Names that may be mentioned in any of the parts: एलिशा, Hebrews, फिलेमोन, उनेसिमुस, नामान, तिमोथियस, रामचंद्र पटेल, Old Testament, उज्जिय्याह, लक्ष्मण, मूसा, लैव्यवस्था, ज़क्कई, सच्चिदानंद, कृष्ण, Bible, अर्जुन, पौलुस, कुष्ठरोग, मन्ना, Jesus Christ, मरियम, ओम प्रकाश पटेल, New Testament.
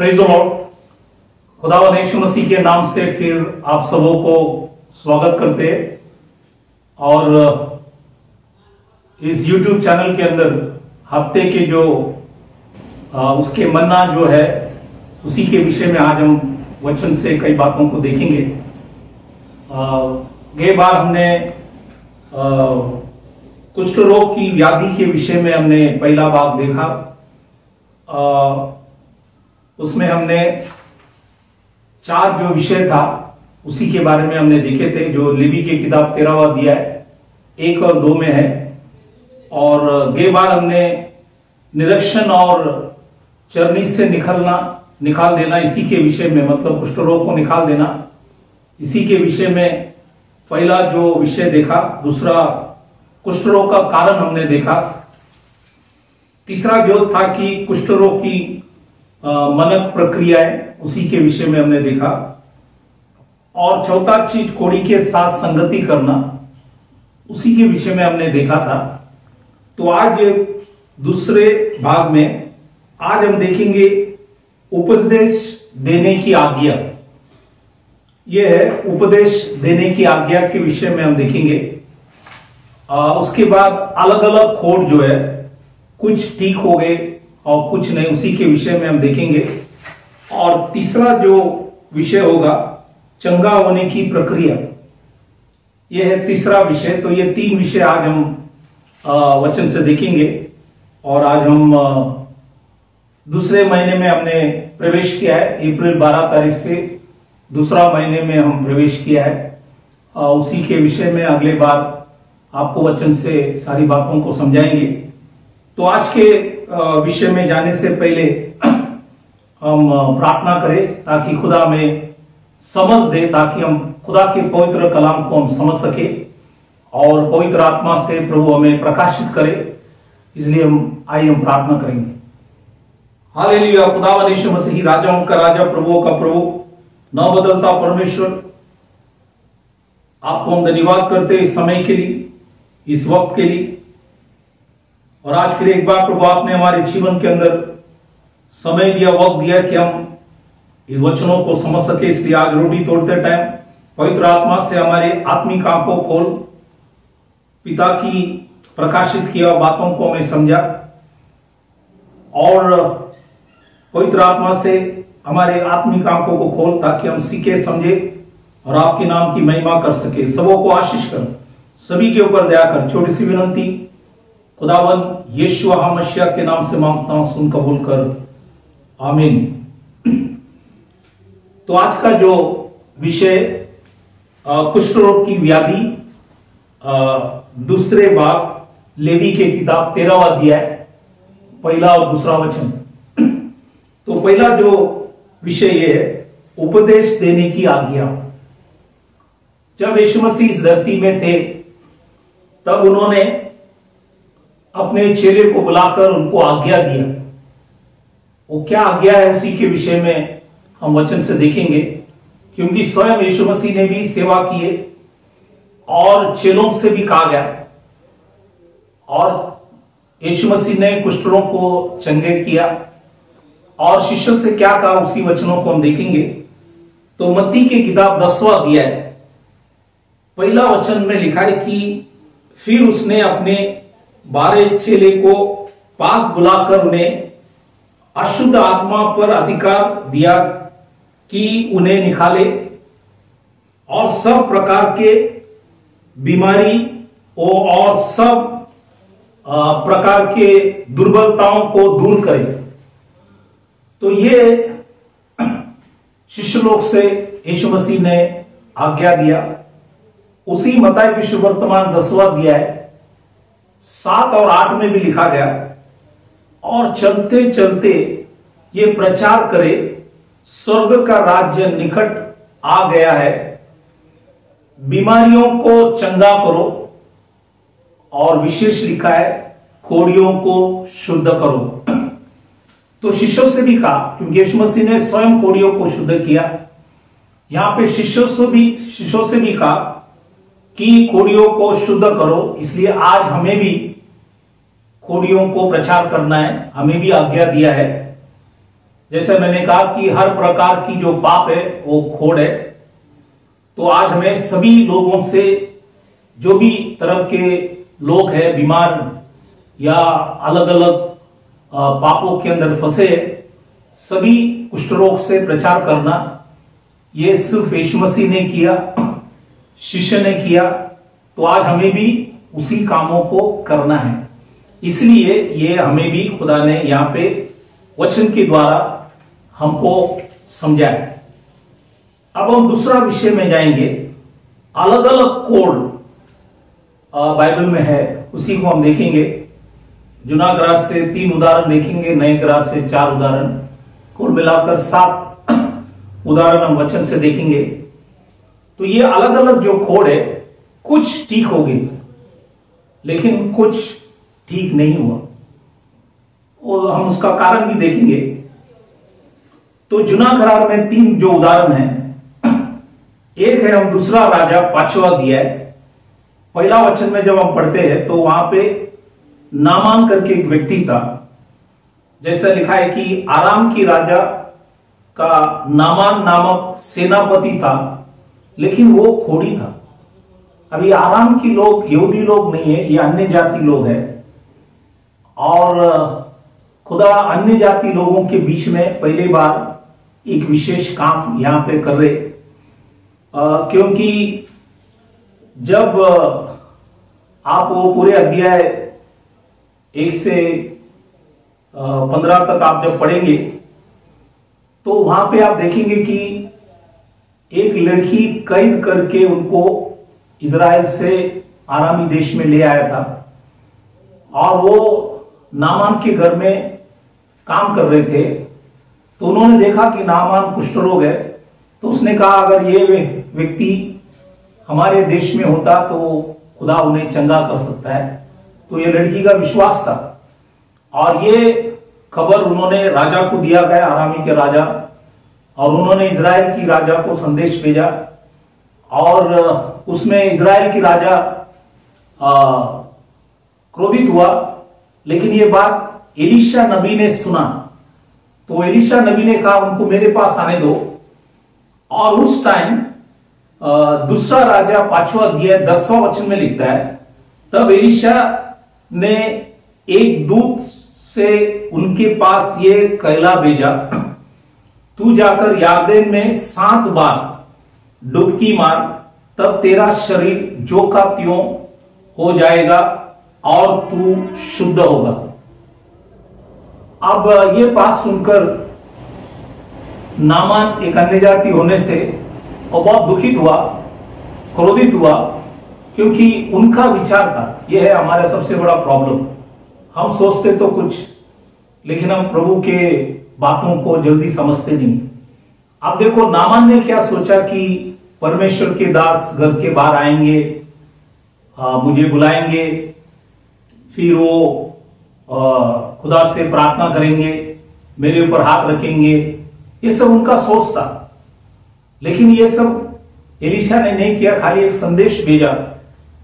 Praise the Lord. खुदावंद यीशु मसीह के नाम से फिर आप सबों को स्वागत करते और इस YouTube चैनल के अंदर हफ्ते के जो उसके मन्ना जो है उसी के विषय में आज हम वचन से कई बातों को देखेंगे। ये बार हमने कुष्ठ रोग की व्याधि के विषय में हमने पहला भाग देखा। उसमें हमने चार जो विषय था उसी के बारे में हमने देखे थे, जो लेवी की किताब 13वां अध्याय 1 और 2 में है। और ये बार हमने निरीक्षण और चरनी से निकाल देना इसी के विषय में, मतलब कुष्ठ रोग को निकाल देना इसी के विषय में पहला जो विषय देखा। दूसरा कुष्ठ रोग का कारण हमने देखा। तीसरा जो था कि कुष्ठ रोग की मनक प्रक्रियाएं उसी के विषय में हमने देखा। और चौथा चीज कोड़ी के साथ संगति करना उसी के विषय में हमने देखा था। तो आज दूसरे भाग में आज हम देखेंगे उपदेश देने की आज्ञा। यह है उपदेश देने की आज्ञा के विषय में हम देखेंगे। उसके बाद अलग अलग खोट जो है, कुछ ठीक हो गए और कुछ नहीं, उसी के विषय में हम देखेंगे। और तीसरा जो विषय होगा चंगा होने की प्रक्रिया, यह है तीसरा विषय। तो ये तीन विषय आज हम वचन से देखेंगे। और आज हम दूसरे महीने में हमने प्रवेश किया है, अप्रैल 12 तारीख से दूसरा महीने में हम प्रवेश किया है। उसी के विषय में अगले बार आपको वचन से सारी बातों को समझाएंगे। तो आज के विषय में जाने से पहले हम प्रार्थना करें ताकि खुदा में समझ दे, ताकि हम खुदा के पवित्र कलाम को हम समझ सके और पवित्र आत्मा से प्रभु हमें प्रकाशित करे। इसलिए हम प्रार्थना करेंगे। हालेलुया। खुदावंद यीशु मसीह राजाओं का राजा, प्रभुओं का प्रभु, न बदलता परमेश्वर, आपको हम धन्यवाद करते इस समय के लिए, इस वक्त के लिए। और आज फिर एक बार प्रभु आपने हमारे जीवन के अंदर समय दिया, वक्त दिया कि हम इस वचनों को समझ सके। इसलिए आज रोटी तोड़ते टाइम पवित्र आत्मा से हमारे आत्मिक आंखों को खोल, पिता की प्रकाशित किया बातों को हमें समझा। और पवित्र आत्मा से हमारे आत्मिक आंखों को खोल ताकि हम सीखे, समझे और आपके नाम की महिमा कर सके। सबों को आशीष कर, सभी के ऊपर दया कर। छोटी सी विनती खुदावंद यीशु मसीह के नाम से मांगता हूं, सुन कबूल कर, आमीन। तो आज का जो विषय कुष्ठ रोग की व्याधि, दूसरे भाग लेवी के किताब 13वां अध्याय 1 और 2 वचन। तो पहला जो विषय यह है उपदेश देने की आज्ञा। जब यीशु मसीह इस धरती में थे तब उन्होंने अपने चेले को बुलाकर उनको आज्ञा दिया। वो क्या आज्ञा है उसी के विषय में हम वचन से देखेंगे, क्योंकि स्वयं यीशु मसीह ने भी सेवा किए और चेलों से भी कहा गया। और यीशु मसीह ने कुष्ठरों को चंगे किया और शिष्यों से क्या कहा उसी वचनों को हम देखेंगे। तो मत्ती की किताब 10वां अध्याय 1 वचन में लिखा है कि फिर उसने अपने 12 चेले को पास बुलाकर उन्हें अशुद्ध आत्मा पर अधिकार दिया कि उन्हें निकाले और सब प्रकार के बीमारी और सब प्रकार के दुर्बलताओं को दूर करे। तो ये शिष्य लोग से यीशु मसीह ने आज्ञा दिया। उसी मत्ती की सुवर्तमान 10वां अध्याय 7 और 8 में भी लिखा गया, और चलते चलते ये प्रचार करे स्वर्ग का राज्य निकट आ गया है, बीमारियों को चंगा करो और विशेष लिखा है कोढ़ियों को शुद्ध करो। तो शिष्यों से भी कहा, क्योंकि यीशु मसीह ने स्वयं कोढ़ियों को शुद्ध किया। यहां पे शिष्यों से भी कहा कि कोढ़ियों को शुद्ध करो। इसलिए आज हमें भी कोढ़ियों को प्रचार करना है, हमें भी आज्ञा दिया है जैसे मैंने कहा कि हर प्रकार की जो पाप है वो खोड़ है। तो आज हमें सभी लोगों से, जो भी तरह के लोग हैं, बीमार या अलग अलग पापों के अंदर फंसे, सभी कुष्ठरोग से प्रचार करना, ये सिर्फ यीशु मसीह ने किया, शिष्य ने किया, तो आज हमें भी उसी कामों को करना है। इसलिए ये हमें भी खुदा ने यहाँ पे वचन के द्वारा हमको समझाया। अब हम दूसरा विषय में जाएंगे। अलग अलग कोड बाइबल में है, उसी को हम देखेंगे। जुना ग्रास से 3 उदाहरण देखेंगे, नए ग्रास से 4 उदाहरण, कुल मिलाकर 7 उदाहरण हम वचन से देखेंगे। तो ये अलग अलग जो कोड है, कुछ ठीक हो गई लेकिन कुछ ठीक नहीं हुआ, और हम उसका कारण भी देखेंगे। तो जुना करार में 3 जो उदाहरण हैं, एक है हम दूसरा राजा 5वां दिया है, पहला वचन में जब हम पढ़ते हैं तो वहां पे नामान करके एक व्यक्ति था। जैसा लिखा है कि आराम की राजा का नामान नामक सेनापति था, लेकिन वो खोड़ी था। अभी आराम की लोग यहूदी लोग नहीं है, ये अन्य जाति लोग है, और खुदा अन्य जाति लोगों के बीच में पहली बार एक विशेष काम यहां पे कर रहे, क्योंकि जब आप वो पूरे अध्याय 1 से 15 तक आप जब पढ़ेंगे तो वहां पे आप देखेंगे कि एक लड़की कैद करके उनको इजराइल से आरामी देश में ले आया था, और वो नामान के घर में काम कर रहे थे। तो उन्होंने देखा कि नामान कुष्ठरोग है, तो उसने कहा अगर ये व्यक्ति हमारे देश में होता तो खुदा उन्हें चंगा कर सकता है। तो ये लड़की का विश्वास था, और ये खबर उन्होंने राजा को दिया गया, आरामी के राजा, और उन्होंने इजराइल की राजा को संदेश भेजा, और उसमें इजराइल की राजा क्रोधित हुआ। लेकिन ये बात एलिशा नबी ने सुना, तो एलिशा नबी ने कहा उनको मेरे पास आने दो। और उस टाइम दूसरा राजा 5वां अध्याय 10वां वचन में लिखता है, तब एलिशा ने एक दूत से उनके पास ये कहला भेजा, तू जाकर यार्देन में 7 बार डुबकी मार, तब तेरा शरीर जो का त्यों हो जाएगा और तू शुद्ध होगा। अब ये बात सुनकर नामान एक अन्य जाति होने से और बहुत दुखित हुआ, क्रोधित हुआ, क्योंकि उनका विचार था। यह है हमारा सबसे बड़ा प्रॉब्लम, हम सोचते तो कुछ लेकिन हम प्रभु के बातों को जल्दी समझते नहीं। अब देखो नामान ने क्या सोचा कि परमेश्वर के दास घर के बाहर आएंगे, मुझे बुलाएंगे, फिर वो खुदा से प्रार्थना करेंगे, मेरे ऊपर हाथ रखेंगे, ये सब उनका सोच था। लेकिन ये सब एलिशा ने नहीं किया, खाली एक संदेश भेजा,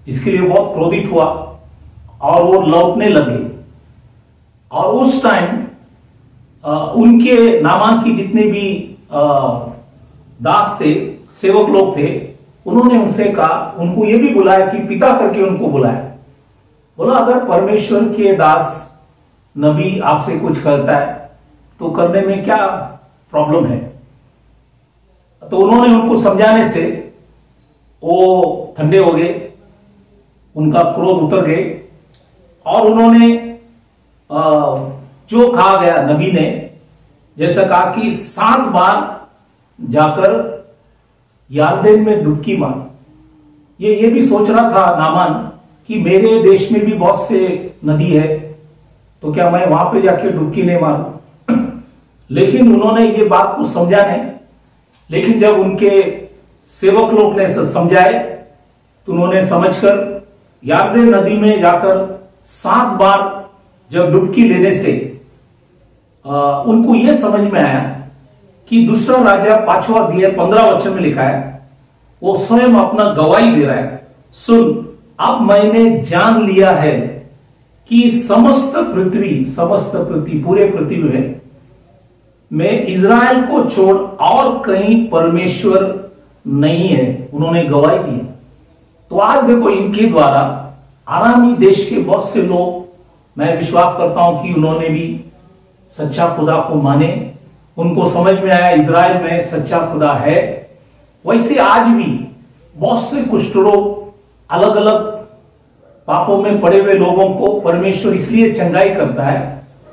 इसके लिए बहुत क्रोधित हुआ और वो लौटने लगे। और उस टाइम उनके नामान की जितने भी दास थे, सेवक लोग थे, उन्होंने उनसे कहा, उनको ये भी बुलाया कि पिता करके उनको बुलाया, बोला अगर परमेश्वर के दास नबी आपसे कुछ करता है तो करने में क्या प्रॉब्लम है। तो उन्होंने उनको समझाने से वो ठंडे हो गए, उनका क्रोध उतर गए, और उन्होंने जो कहा गया नबी ने, जैसा कहा कि 7 बार जाकर यार्देन में डुबकी मार। ये भी सोच रहा था नामान कि मेरे देश में भी बहुत से नदी है, तो क्या मैं वहां पे जाके डुबकी नहीं मारूं। लेकिन उन्होंने ये बात को समझा नहीं, लेकिन जब उनके सेवक लोग ने समझाए तो उन्होंने समझकर यार्देन नदी में जाकर 7 बार जब डुबकी लेने से उनको यह समझ में आया कि दूसरा राजा 5वां अध्याय 15 वचन में लिखा है, वो स्वयं अपना गवाही दे रहा है, सुन अब मैंने जान लिया है कि समस्त पृथ्वी पूरे पृथ्वी में मैं इज़राइल को छोड़ और कहीं परमेश्वर नहीं है, उन्होंने गवाही दी। तो आज देखो इनके द्वारा आरामी देश के बहुत से लोग, मैं विश्वास करता हूं कि उन्होंने भी सच्चा खुदा को माने, उनको समझ में आया इज़राइल में सच्चा खुदा है। वैसे आज भी बहुत से कुष्ठरोग अलग अलग पापों में पड़े हुए लोगों को परमेश्वर इसलिए चंगाई करता है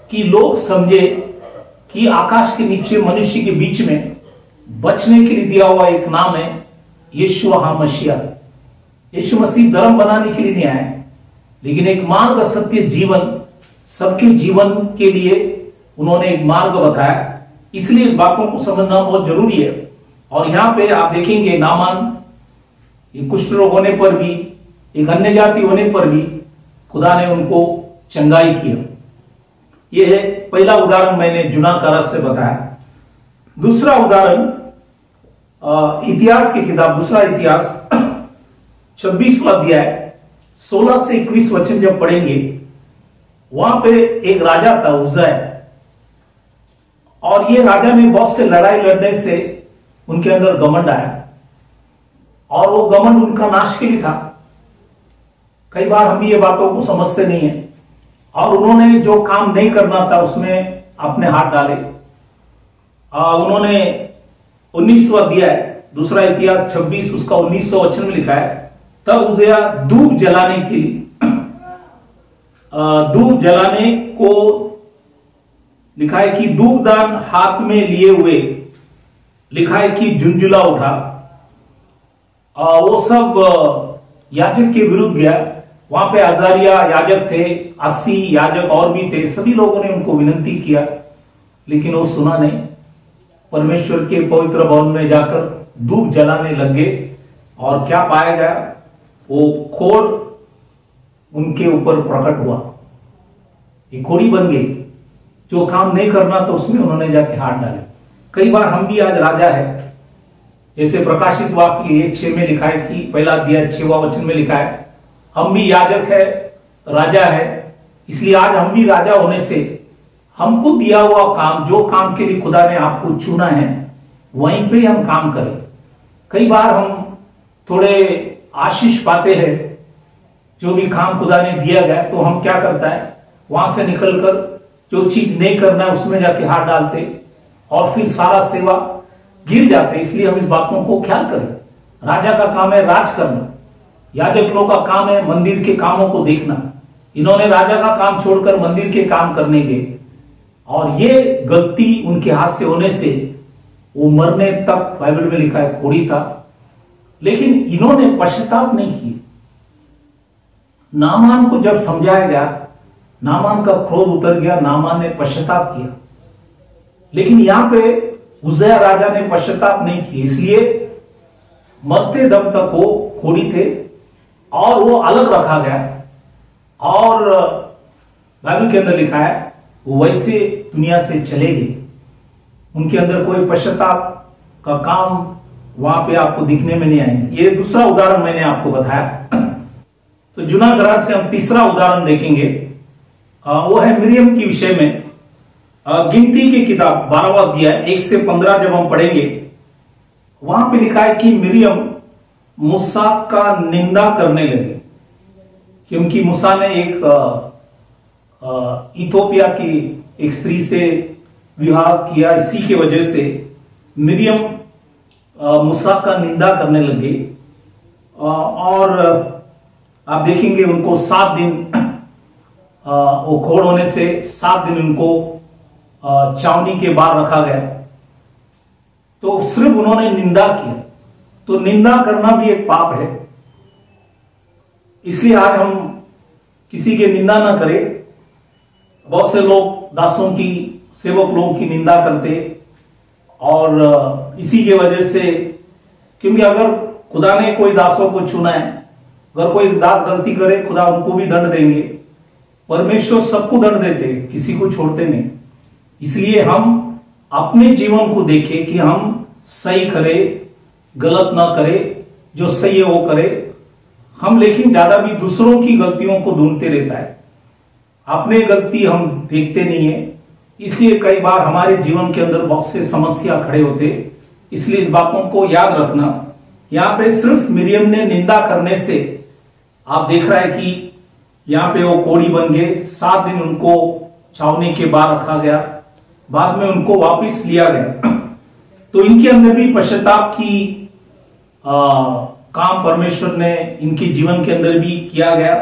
कि लोग समझे कि आकाश के नीचे मनुष्य के बीच में बचने के लिए दिया हुआ एक नाम है यीशु मसीह। यीशु मसीह धर्म बनाने के लिए नहीं आए, लेकिन एक मार्ग सत्य जीवन सबके जीवन के लिए उन्होंने एक मार्ग बताया। इसलिए इस बातों को समझना बहुत जरूरी है। और यहां पे आप देखेंगे नामान, ये कुष्ठ रोग होने पर भी, एक अन्य जाति होने पर भी खुदा ने उनको चंगाई किया। यह है पहला उदाहरण, मैंने जुना का रस से बताया। दूसरा उदाहरण इतिहास की किताब, दूसरा इतिहास 26वां अध्याय 16 से 21 वचन जब पढ़ेंगे, वहां पे एक राजा था उज्जिय्याह, और ये राजा में बहुत से लड़ाई लड़ने से उनके अंदर घमंड आया और वो घमंड उनका नाश के लिए था। कई बार हम ये बातों को समझते नहीं है, और उन्होंने जो काम नहीं करना था उसमें अपने हाथ डाले। उन्होंने 19वां अध्याय दूसरा इतिहास 26 उसका 19वां वचन में लिखा है, तब उज्जिय्याह धूप जलाने के लिए, धूप जलाने को लिखा है कि धूपदान हाथ में लिए हुए, लिखा है कि झुंझुला उठा। वो सब याजक के विरुद्ध गया। वहां पे आजारिया याजक थे, 80 याजक और भी थे, सभी लोगों ने उनको विनती किया, लेकिन वो सुना नहीं। परमेश्वर के पवित्र भवन में जाकर धूप जलाने लग गए, और क्या पाया गया, वो खोर उनके ऊपर प्रकट हुआ, ये खोरी बन गई। जो काम नहीं करना तो उसमें उन्होंने जाके हाथ डाले। कई बार हम भी आज राजा है, जैसे प्रकाशित वाक्य 6 में लिखा है कि पहला अध्याय 6वां वचन में लिखा है, हम भी याजक है, राजा है। इसलिए आज हम भी राजा होने से हमको दिया हुआ काम, जो काम के लिए खुदा ने आपको चुना है, वहीं पे हम काम करें। कई बार हम थोड़े आशीष पाते हैं, जो भी काम खुदा ने दिया गया, तो हम क्या करता है, वहां से निकलकर जो चीज नहीं करना है उसमें जाके हाथ डालते, और फिर सारा सेवा गिर जाते। इसलिए हम इस बातों को ख्याल करें। राजा का काम है राज करना, याजक लोग का काम है मंदिर के कामों को देखना। इन्होंने राजा का काम छोड़कर मंदिर के काम करने गए, और ये गलती उनके हाथ से होने से वो मरने तक, बाइबल में लिखा है, कोढ़ी था। लेकिन इन्होंने पश्चाताप नहीं किया। नामान को जब समझाया गया, नामान का क्रोध उतर गया, नामान ने पश्चाताप किया। लेकिन यहां पे उज्जिय्याह राजा ने पश्चाताप नहीं किया, इसलिए मरते दम तक वो खोड़ी थे, और वो अलग रखा गया। और बाइबल के अंदर लिखा है वो वैसे दुनिया से चले गए, उनके अंदर कोई पश्चाताप का काम वहां पे आपको दिखने में नहीं आएंगे। ये दूसरा उदाहरण मैंने आपको बताया। तो जुना ग्रह से हम तीसरा उदाहरण देखेंगे, वो है मरियम के विषय में। गिनती की किताब 12वां अध्याय 1 से 15 जब हम पढ़ेंगे, वहां पे लिखा है कि मरियम मूसा का निंदा करने लगी, क्योंकि मूसा ने एक इथियोपिया की एक स्त्री से विवाह किया। इसी के वजह से मरियम मूसा का निंदा करने लगी, और आप देखेंगे उनको 7 दिन वो खोड़ होने से 7 दिन उनको छावनी के बाहर रखा गया। तो सिर्फ उन्होंने निंदा किया। तो निंदा करना भी एक पाप है। इसलिए आज हम किसी की निंदा ना करें। बहुत से लोग दासों की, सेवक लोगों की निंदा करते, और इसी के वजह से, क्योंकि अगर खुदा ने कोई दासों को चुना है, अगर कोई दास गलती करे खुदा उनको भी दंड देंगे। परमेश्वर सबको दंड देते, किसी को छोड़ते नहीं। इसलिए हम अपने जीवन को देखें कि हम सही करें, गलत ना करें, जो सही है वो करें हम। लेकिन ज्यादा भी दूसरों की गलतियों को ढूंढते रहता है, अपने गलती हम देखते नहीं है। इसलिए कई बार हमारे जीवन के अंदर बहुत से समस्या खड़े होते, इसलिए इस बातों को याद रखना। यहां पे सिर्फ मरियम ने निंदा करने से आप देख रहा है कि यहां पे वो कोढ़ी बन गए। 7 दिन उनको छावनी के बाहर रखा गया, बाद में उनको वापस लिया गया। तो इनके अंदर भी पश्चाताप की काम परमेश्वर ने इनके जीवन के अंदर भी किया गया।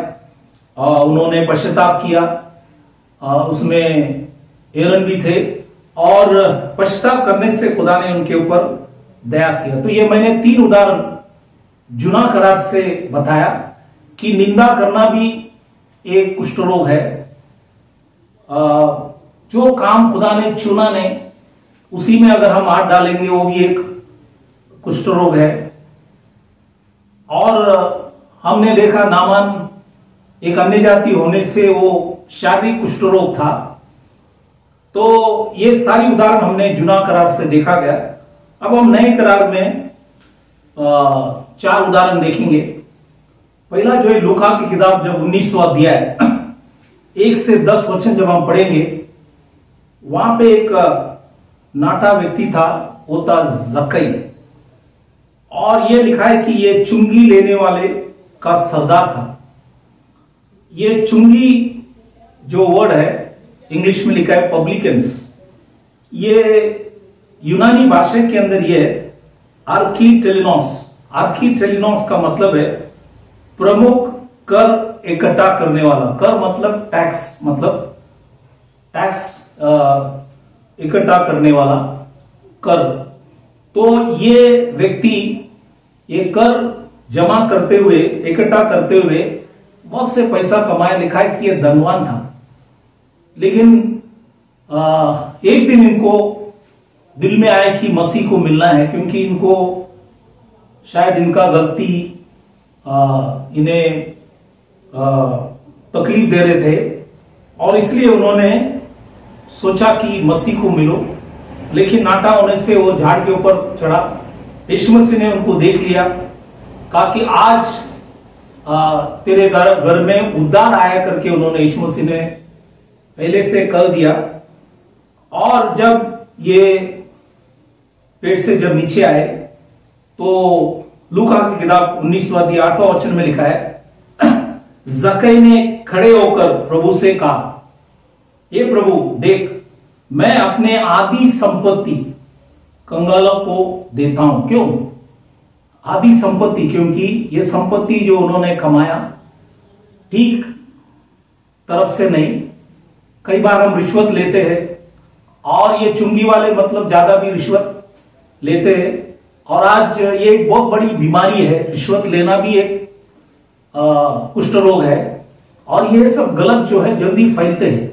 उन्होंने पश्चाताप किया, उसमें एरन भी थे, और पश्चाताप करने से खुदा ने उनके ऊपर दया किया। तो ये मैंने 3 उदाहरण जुना करार से बताया कि निंदा करना भी एक कुष्ठ रोग है। जो काम खुदा ने चुना नहीं, उसी में अगर हम हाथ डालेंगे वो भी एक कुष्ठ रोग है। और हमने देखा नामान एक अन्य जाति होने से वो शारीरिक कुष्ठ रोग था। तो ये सारी उदाहरण हमने जुना करार से देखा गया। अब हम नए करार में 4 उदाहरण देखेंगे। पहला जो है लूका की किताब जब 19वां अध्याय 1 से 10 वचन जब हम पढ़ेंगे, वहां पे एक नाटा व्यक्ति था, वो था ज़क्कई, और ये लिखा है कि ये चुंगी लेने वाले का सरदार था। ये चुंगी जो वर्ड है इंग्लिश में लिखा है पब्लिकन्स, ये यूनानी भाषा के अंदर ये आर्की टेलिनोस का मतलब है प्रमुख कर इकट्ठा करने वाला। कर मतलब टैक्स, इकट्ठा करने वाला कर। तो ये व्यक्ति ये कर जमा करते हुए, इकट्ठा करते हुए बहुत से पैसा कमाया। लिखा है कि यह धनवान था, लेकिन एक दिन इनको दिल में आया कि मसीह को मिलना है, क्योंकि इनको शायद इनका गलती इन्हें तकलीफ दे रहे थे, और इसलिए उन्होंने सोचा कि मसीह को मिलो। लेकिन नाटा होने से वो झाड़ के ऊपर चढ़ा। यीशु मसीह ने उनको देख लिया, कहा कि आज तेरे घर में उद्धार आया करके उन्होंने यीशु मसीह ने पहले से कह दिया। और जब ये पेड़ से जब नीचे आए तो लूका की किताब 19वां अध्याय 8वां वचन में लिखा है, ज़क्कई ने खड़े होकर प्रभु से कहा, हे प्रभु देख, मैं अपने आधी संपत्ति कंगालों को देता हूं। क्यों आधी संपत्ति? क्योंकि यह संपत्ति जो उन्होंने कमाया ठीक तरफ से नहीं। कई बार हम रिश्वत लेते हैं, और ये चुंगी वाले मतलब ज्यादा भी रिश्वत लेते हैं, और आज ये एक बहुत बड़ी बीमारी है। रिश्वत लेना भी एक कुष्ठ रोग है, और ये सब गलत जो है जल्दी फैलते हैं।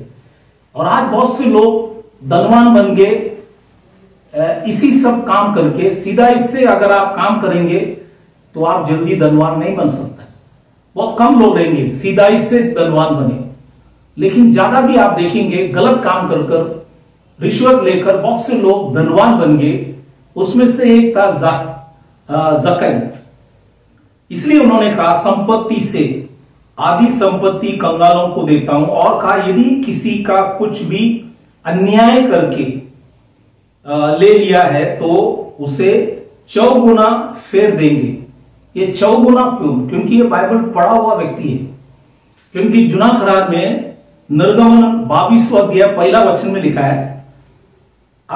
और आज बहुत से लोग धनवान बन गए इसी सब काम करके। सीधा इससे अगर आप काम करेंगे तो आप जल्दी धनवान नहीं बन सकते। बहुत कम लोग रहेंगे सीधा इससे धनवान बने, लेकिन ज्यादा भी आप देखेंगे गलत काम कर कर रिश्वत लेकर बहुत से लोग धनवान बन गए। उसमें से एक था ज़क्कई। इसलिए उन्होंने कहा संपत्ति से आधी संपत्ति कंगालों को देता हूं, और कहा यदि किसी का कुछ भी अन्याय करके ले लिया है तो उसे 4 गुना फेर देंगे। ये 4 गुना क्यों? क्योंकि ये बाइबल पढ़ा हुआ व्यक्ति है। क्योंकि जुना करार में निर्गमन 22वां अध्याय 1 वचन में लिखा है,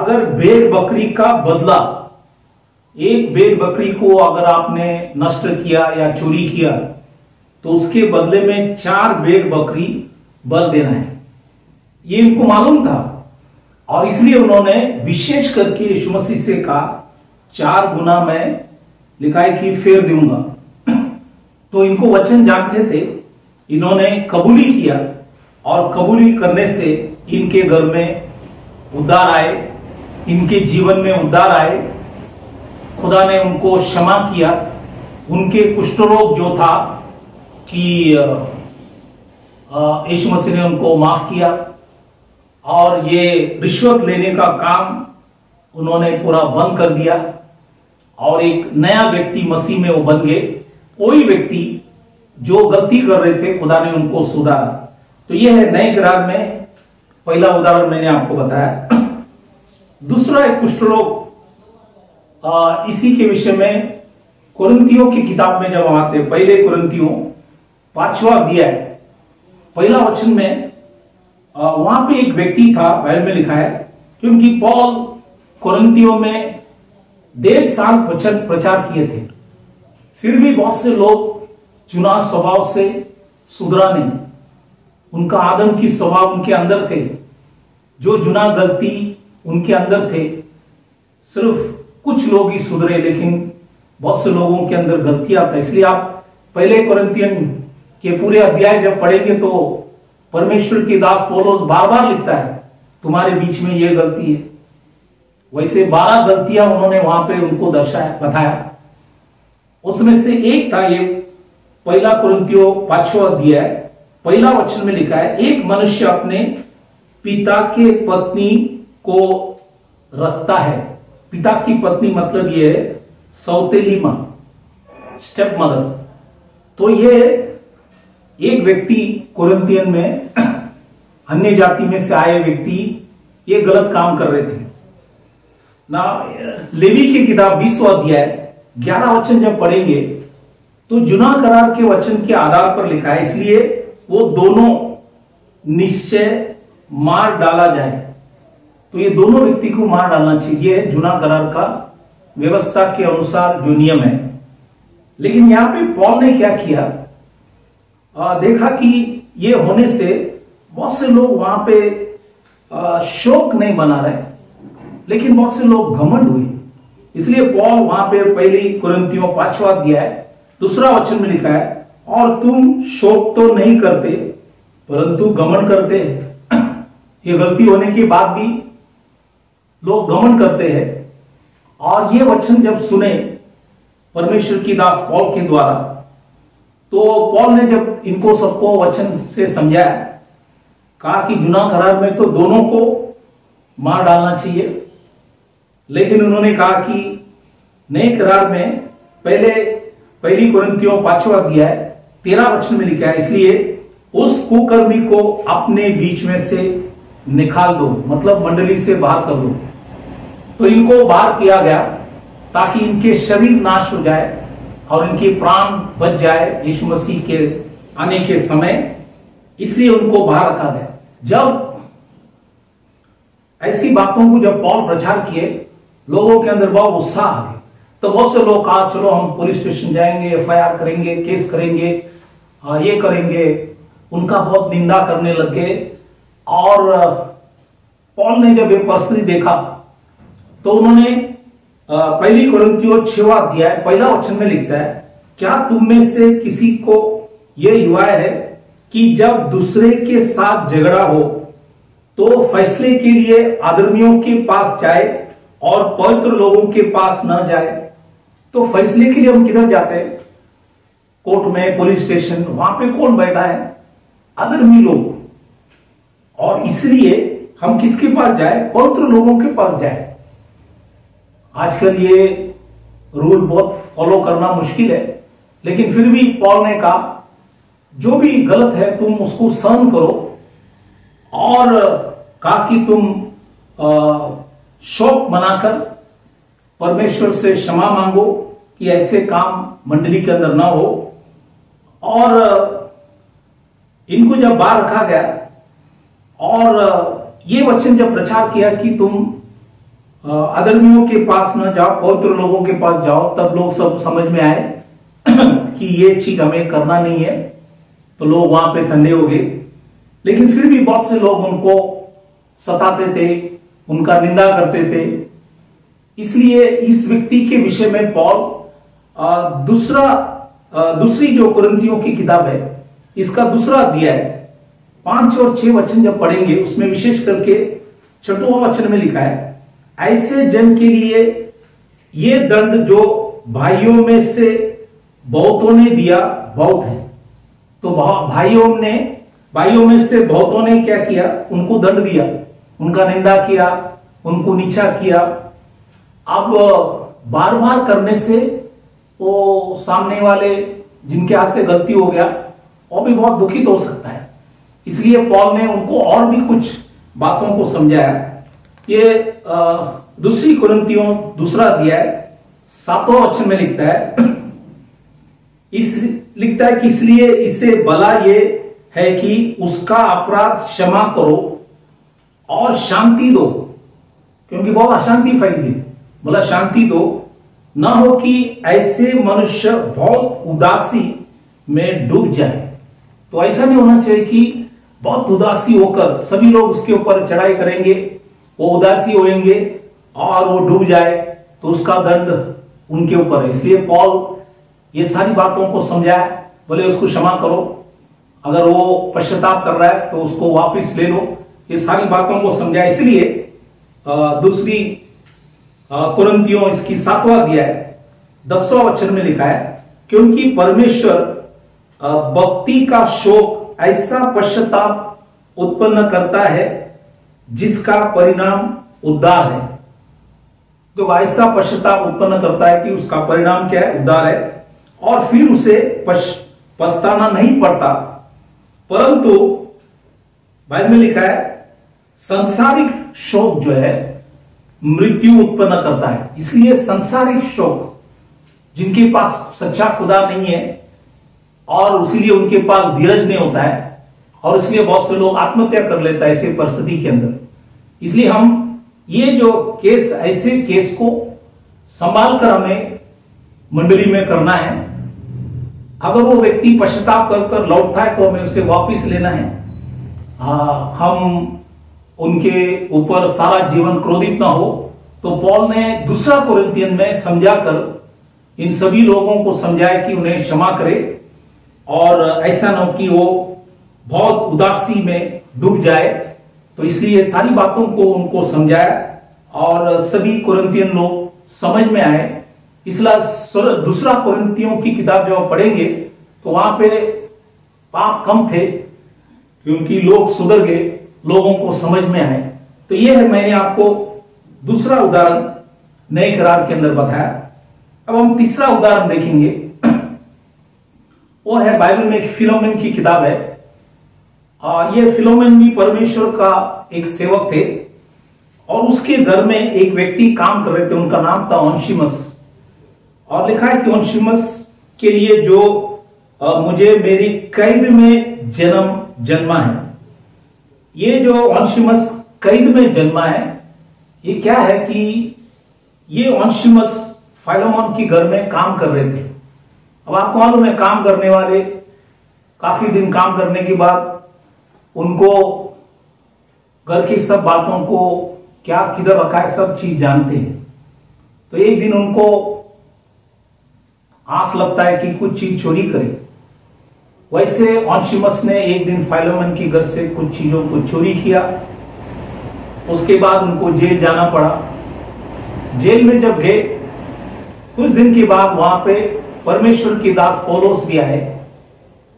अगर भेड़ बकरी का बदला, एक भेड़ बकरी को अगर आपने नष्ट किया या चोरी किया तो उसके बदले में 4 भेड़ बकरी बल देना है। ये इनको मालूम था, और इसलिए उन्होंने विशेष करके यीशु मसीह से कहा 4 गुना मैं लिखा है कि फेर दूंगा। तो इनको वचन जानते थे, इन्होंने कबूली किया, और कबूली करने से इनके घर में उद्धार आए, इनके जीवन में उद्धार आए। खुदा ने उनको क्षमा किया। उनके कुष्ठ रोग जो था कि यीशु मसीह ने उनको माफ किया, और ये रिश्वत लेने का काम उन्होंने पूरा बंद कर दिया, और एक नया व्यक्ति मसीह में वो बन गए। कोई व्यक्ति जो गलती कर रहे थे खुदा ने उनको सुधारा। तो ये है नए करार में पहला उदाहरण मैंने आपको बताया। दूसरा है कुष्ठरोग। इसी के विषय में कुरिन्थियों की किताब में जब आते हैं, पहले कुरिन्थियों 5वां अध्याय पहला वचन में वहां पे एक व्यक्ति था, बाइबल में लिखा है क्योंकि पॉल कुरिन्थियों में 1.5 साल वचन प्रचार किए थे, फिर भी बहुत से लोग चुना स्वभाव से सुधरा नहीं। उनका आदम की स्वभाव उनके अंदर थे, जो जुना गलती उनके अंदर थे। सिर्फ कुछ लोग ही सुधरे, लेकिन बहुत से लोगों के अंदर गलतियां था। इसलिए आप पहले कुरिन्थियन के पूरे अध्याय जब पढ़ेंगे तो परमेश्वर के दास पौलुस बार बार लिखता है तुम्हारे बीच में यह गलती है। वैसे 12 गलतियां उन्होंने वहां पे उनको दर्शाया बताया, उसमें से एक था ये पहला कुरिन्थियों 5वां अध्याय पहला वचन में लिखा है, एक मनुष्य अपने पिता के पत्नी को रखता है। पिता की पत्नी मतलब ये है सौतेली मां, स्टेप मदर। तो ये एक व्यक्ति कुरिन्थियन में अन्य जाति में से आए व्यक्ति ये गलत काम कर रहे थे ना। लेवी की किताब 20वां अध्याय 11 वचन जब पढ़ेंगे तो जुना करार के वचन के आधार पर लिखा है, इसलिए वो दोनों निश्चय मार डाला जाए। तो ये दोनों व्यक्ति को मार डालना चाहिए, जुना करार का व्यवस्था के अनुसार जो नियम है। लेकिन यहां पे पॉल ने क्या किया, देखा कि ये होने से बहुत से लोग वहां पे शोक नहीं बना रहे, लेकिन बहुत से लोग घमंड हुए। इसलिए पॉल वहां पे पहली कुरिन्थियों 5वां अध्याय 2 वचन में लिखा है, और तुम शोक तो नहीं करते परंतु घमंड करते हैं। ये गलती होने के बाद भी लोग घमंड करते हैं। और ये वचन जब सुने परमेश्वर की दास पॉल के द्वारा, तो पॉल ने जब इनको सबको वचन से समझाया, कहा कि जुना करार में तो दोनों को मार डालना चाहिए, लेकिन उन्होंने कहा कि नए करार में पहली कुरिन्थियों 5वां अध्याय 13 वचन में लिखा है, इसलिए उस कुकर्मी को अपने बीच में से निकाल दो, मतलब मंडली से बाहर कर दो। तो इनको बाहर किया गया ताकि इनके शरीर नाश हो जाए और इनके प्राण बच जाए यीशु मसीह के आने के समय, इसलिए उनको बाहर रखा गया। जब ऐसी बातों को जब पॉल प्रचार किए, लोगों के अंदर बहुत उत्साह आ गया। तो बहुत से लोग कहा चलो हम पुलिस स्टेशन जाएंगे, FIR करेंगे, केस करेंगे, ये करेंगे। उनका बहुत निंदा करने लगे। और पॉल ने जब ये परिस्थिति देखा तो उन्होंने पहली कुरिन्थियों 6वां अध्याय 1 वचन में लिखता है, क्या तुम में से किसी को यह युवा है कि जब दूसरे के साथ झगड़ा हो तो फैसले के लिए अधर्मियों के पास जाए और पवित्र लोगों के पास न जाए? तो फैसले के लिए हम किधर जाते हैं? कोर्ट में, पुलिस स्टेशन। वहां पे कौन बैठा है? अधर्मी लोग। और इसलिए हम किसके पास जाए? पवित्र लोगों के पास जाए। आजकल ये रूल बहुत फॉलो करना मुश्किल है, लेकिन फिर भी पॉल ने कहा जो भी गलत है तुम उसको सहन करो, और कहा कि तुम शोक मनाकर परमेश्वर से क्षमा मांगो कि ऐसे काम मंडली के अंदर ना हो। और इनको जब बाहर रखा गया और ये वचन जब प्रचार किया कि तुम अधर्मियों के पास न जाओ, पवित्र लोगों के पास जाओ, तब लोग सब समझ में आए कि ये चीज हमें करना नहीं है। तो लोग वहां पे ठंडे हो गए, लेकिन फिर भी बहुत से लोग उनको सताते थे, उनका निंदा करते थे। इसलिए इस व्यक्ति के विषय में पॉल दूसरी जो कुरिन्थियों की किताब है इसका 2वां अध्याय 5 और 6 वचन जब पढ़ेंगे, उसमें विशेष करके 6वां वचन में लिखा है, ऐसे जन के लिए ये दंड जो भाइयों में से बहुतों ने दिया बहुत है। तो भाइयों में से बहुतों ने क्या किया? उनको दंड दिया, उनका निंदा किया, उनको नीचा किया। अब बार बार करने से वो सामने वाले जिनके हाथ से गलती हो गया वो भी बहुत दुखित हो सकता है। इसलिए पॉल ने उनको और भी कुछ बातों को समझाया। ये दूसरी कुरिन्थियों दूसरा अध्याय 7वां वचन में लिखता है, कि इसलिए इससे भला ये है कि उसका अपराध क्षमा करो और शांति दो, क्योंकि बहुत अशांति फैली है। भला शांति दो, न हो कि ऐसे मनुष्य बहुत उदासी में डूब जाए। तो ऐसा नहीं होना चाहिए कि बहुत उदासी होकर सभी लोग उसके ऊपर चढ़ाई करेंगे, वो उदासी होएंगे और वो डूब जाए तो उसका दंड उनके ऊपर है। इसलिए पॉल ये सारी बातों को समझाया, बोले उसको क्षमा करो, अगर वो पश्चाताप कर रहा है तो उसको वापस ले लो, ये सारी बातों को समझाया। इसलिए दूसरी कुरिन्थियों इसकी 7वां अध्याय 10वां वचन में लिखा है, क्योंकि परमेश्वर भक्ति का शोक ऐसा पश्चाताप उत्पन्न करता है जिसका परिणाम उद्धार है। तो ऐसा पश्चाताप उत्पन्न करता है कि उसका परिणाम क्या है? उद्धार है, और फिर उसे पछताना नहीं पड़ता। परंतु बाइबल में लिखा है संसारिक शोक जो है मृत्यु उत्पन्न करता है। इसलिए संसारिक शोक, जिनके पास सच्चा खुदा नहीं है और इसलिए उनके पास धीरज नहीं होता है, और इसलिए बहुत से लोग आत्महत्या कर लेता है ऐसी परिस्थिति के अंदर। इसलिए हम ये जो केस, ऐसे केस को संभाल कर हमें मंडली में करना है। अगर वो व्यक्ति पश्चाताप कर लौटता है तो हमें उसे वापस लेना है। हम उनके ऊपर सारा जीवन क्रोधित ना हो। तो पॉल ने दूसरा कुरिन्थियन में समझाकर इन सभी लोगों को समझाया कि उन्हें क्षमा करे और ऐसा न हो कि वो बहुत उदासी में डूब जाए। तो इसलिए सारी बातों को उनको समझाया और सभी कुरिन्थियन लोग समझ में आए। इसलिए दूसरा कुरिन्थियों की किताब जब पढ़ेंगे तो वहां पे पाप कम थे, क्योंकि लोग सुधर गए, लोगों को समझ में आए। तो यह है, मैंने आपको दूसरा उदाहरण नए करार के अंदर बताया। अब हम तीसरा उदाहरण देखेंगे, वो है बाइबल में एक फिलेमोन की किताब है। ये फिलेमोन भी परमेश्वर का एक सेवक थे, और उसके घर में एक व्यक्ति काम कर रहे थे, उनका नाम था उनेसिमुस। और लिखा है कि उनेसिमुस के लिए जो मुझे मेरी कैद में जन्मा है। ये जो उनेसिमुस कैद में जन्मा है, ये क्या है कि ये उनेसिमुस फिलेमोन के घर में काम कर रहे थे। अब आपको मालूम है, काम करने वाले काफी दिन काम करने के बाद उनको घर की सब बातों को क्या किधर रखा है सब चीज जानते हैं। तो एक दिन उनको आस लगता है कि कुछ चीज चोरी करे। वैसे उनेसिमुस ने एक दिन फिलेमोन के घर से कुछ चीजों को चोरी किया। उसके बाद उनको जेल जाना पड़ा। जेल में जब गए, कुछ दिन के बाद वहां पे परमेश्वर के दास पौलुस भी आए।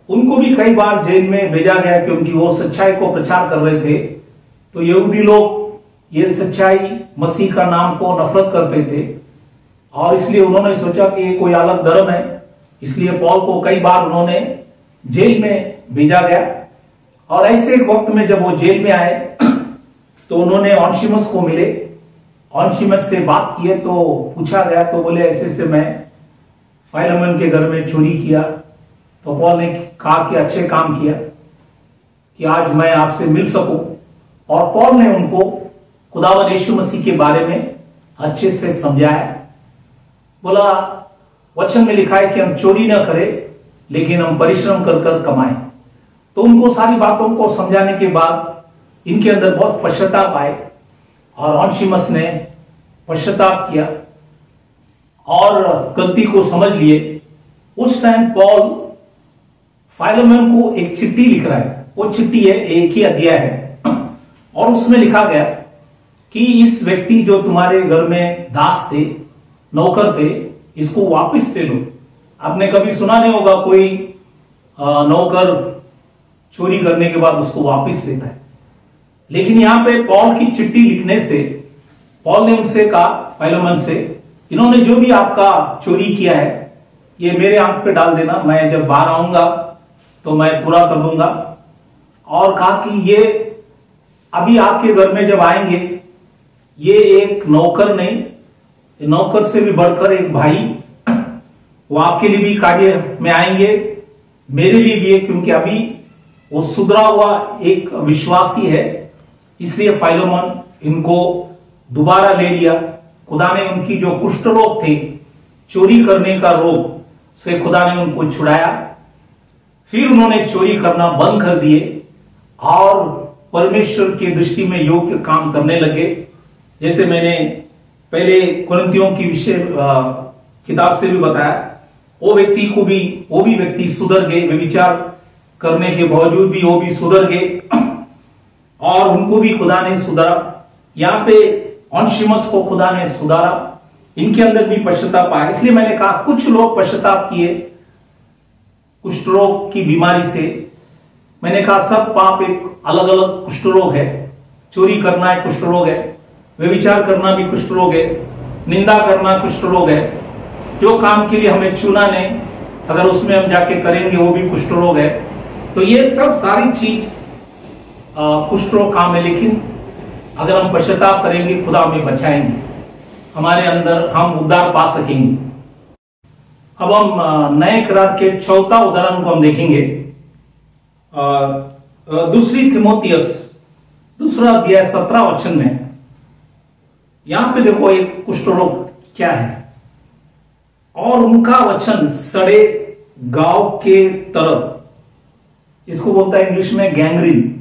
उनको भी कई बार जेल में भेजा गया, क्योंकि वो सच्चाई को प्रचार कर रहे थे। तो यहूदी लोग ये सच्चाई मसीह का नाम को नफरत करते थे, और इसलिए उन्होंने सोचा कि कोई अलग धर्म है। इसलिए पॉल को कई बार उन्होंने जेल में भेजा गया। और ऐसे एक वक्त में जब वो जेल में आए तो उन्होंने उनेसिमुस को मिले, उनेसिमुस से बात किए। तो पूछा गया तो बोले, ऐसे से मैं फिलेमोन के घर में चोरी किया। तो पॉल ने कहा कि अच्छे काम किया कि आज मैं आपसे मिल सकूं। और पॉल ने उनको खुदावन यीशु मसीह के बारे में अच्छे से समझाया। बोला, वचन में लिखा है कि हम चोरी ना करें, लेकिन हम परिश्रम कर कर कमाएं। तो उनको सारी बातों को समझाने के बाद इनके अंदर बहुत पश्चाताप आए, और उनेसिमुस ने पश्चाताप किया और गलती को समझ लिए। उस टाइम पॉल फिलेमोन को एक चिट्ठी लिख रहा है। वो चिट्ठी है, एक ही अध्याय है, और उसमें लिखा गया कि इस व्यक्ति जो तुम्हारे घर में दास थे, नौकर थे, इसको वापस ले लो। आपने कभी सुना नहीं होगा कोई नौकर चोरी करने के बाद उसको वापस लेता है। लेकिन यहां पे पॉल की चिट्ठी लिखने से पॉल ने उनसे कहा, फिलेमोन से, इन्होंने जो भी आपका चोरी किया है ये मेरे आंख पे डाल देना, मैं जब बाहर आऊंगा तो मैं पूरा कर दूंगा। और कहा कि ये अभी आपके घर में जब आएंगे, ये एक नौकर नहीं, नौकर से भी बढ़कर एक भाई, वो आपके लिए भी कार्य में आएंगे, मेरे लिए भी है, क्योंकि अभी वो सुधरा हुआ एक विश्वासी है। इसलिए फिलेमोन इनको दोबारा ले लिया। खुदा ने उनकी जो कुष्ठ रोग थे, चोरी करने का रोग से खुदा ने उनको छुड़ाया। फिर उन्होंने चोरी करना बंद कर दिए और परमेश्वर की दृष्टि में योग्य काम करने लगे। जैसे मैंने पहले कुरिन्थियों की विषय किताब से भी बताया, वो भी व्यक्ति सुधर गए, व्यभिचार करने के बावजूद भी वो भी सुधर गए और उनको भी खुदा ने सुधारा। यहाँ पे उनेसिमुस को खुदा ने सुधारा, इनके अंदर भी पश्चाताप आया। इसलिए मैंने कहा कुछ लोग पश्चाताप किए कुष्ठ रोग की बीमारी से। मैंने कहा सब पाप एक अलग अलग कुष्ठ रोग है। चोरी करना एक कुष्ठ रोग है, व्यभिचार करना भी कुष्ठ रोग है, निंदा करना कुष्ठ रोग है, जो काम के लिए हमें चुना नहीं अगर उसमें हम जाके करेंगे वो भी कुष्ठ रोग है। तो ये सब सारी चीज कुष्ठ रोग काम है। लेकिन अगर हम पश्चाताप करेंगे खुदा हमें बचाएंगे, हमारे अंदर हम उद्धार पा सकेंगे। अब हम नए करार के चौथा उदाहरण को हम देखेंगे। दूसरी तिमोथियस दूसरा अध्याय 17 वचन में, यहां पे देखो एक कुष्ठ रोग क्या है। और उनका वचन सड़े गांव के तरफ, इसको बोलता है इंग्लिश में गैंग्रीन।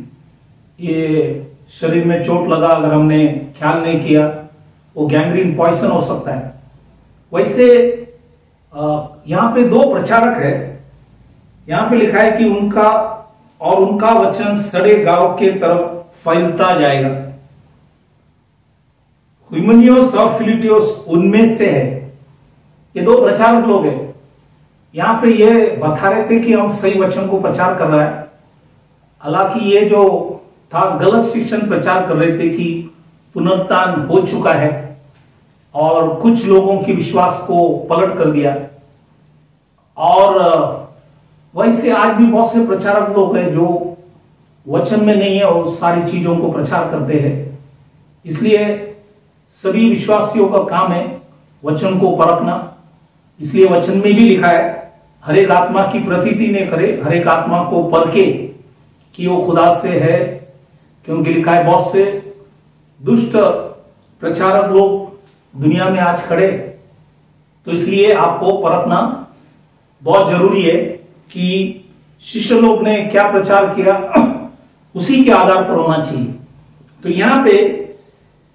ये शरीर में चोट लगा, अगर हमने ख्याल नहीं किया वो गैंग्रीन पॉइजन हो सकता है। वैसे यहां पे दो प्रचारक है। यहां पे लिखा है कि उनका वचन सड़े गांव के तरफ फैलता जाएगा। हुमिनियोस और फिलिटियोस उनमें से है। ये दो प्रचारक लोग हैं। यहां पे ये बता रहे थे कि हम सही वचन को प्रचार कर रहा है, हालांकि ये जो था गलत शिक्षण प्रचार कर रहे थे कि पुनरुत्थान हो चुका है और कुछ लोगों के विश्वास को पलट कर दिया। और वैसे आज भी बहुत से प्रचारक लोग हैं जो वचन में नहीं है और सारी चीजों को प्रचार करते हैं। इसलिए सभी विश्वासियों का काम है वचन को परखना। इसलिए वचन में भी लिखा है हरेक आत्मा की प्रतीति ने करे, हरेक आत्मा को परखे कि वो खुदा से है, क्योंकि लिखा है बहुत से दुष्ट प्रचारक लोग दुनिया में आज खड़े। तो इसलिए आपको परखना बहुत जरूरी है कि शिष्य लोग ने क्या प्रचार किया, उसी के आधार पर होना चाहिए। तो यहां पे